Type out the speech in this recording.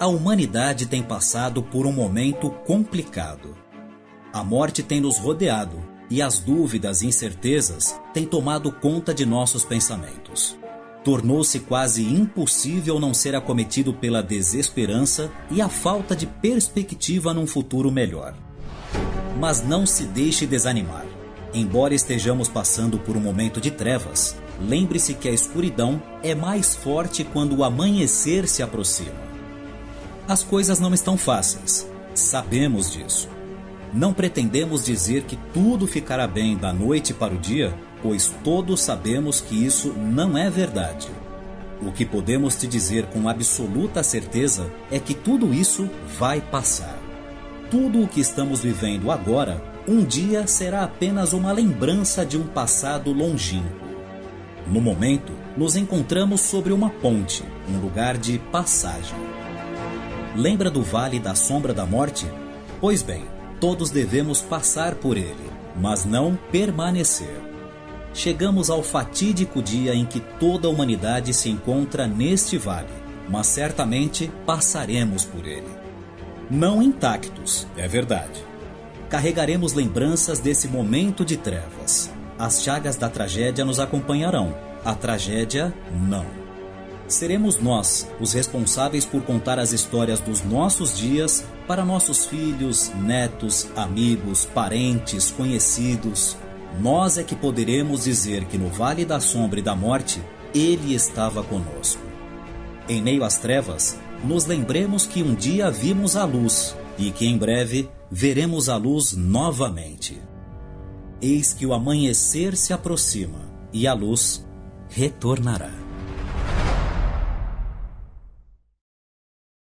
A humanidade tem passado por um momento complicado. A morte tem nos rodeado e as dúvidas e incertezas têm tomado conta de nossos pensamentos. Tornou-se quase impossível não ser acometido pela desesperança e a falta de perspectiva num futuro melhor. Mas não se deixe desanimar. Embora estejamos passando por um momento de trevas, lembre-se que a escuridão é mais forte quando o amanhecer se aproxima. As coisas não estão fáceis, sabemos disso. Não pretendemos dizer que tudo ficará bem da noite para o dia, pois todos sabemos que isso não é verdade. O que podemos te dizer com absoluta certeza é que tudo isso vai passar. Tudo o que estamos vivendo agora, um dia será apenas uma lembrança de um passado longínquo. No momento, nos encontramos sobre uma ponte, um lugar de passagem. Lembra do Vale da Sombra da Morte? Pois bem, todos devemos passar por ele, mas não permanecer. Chegamos ao fatídico dia em que toda a humanidade se encontra neste vale, mas certamente passaremos por ele. Não intactos, é verdade. Carregaremos lembranças desse momento de trevas. As chagas da tragédia nos acompanharão, a tragédia não. Seremos nós os responsáveis por contar as histórias dos nossos dias para nossos filhos, netos, amigos, parentes, conhecidos. Nós é que poderemos dizer que no Vale da Sombra e da Morte, Ele estava conosco. Em meio às trevas, nos lembremos que um dia vimos a luz e que em breve veremos a luz novamente. Eis que o amanhecer se aproxima e a luz retornará.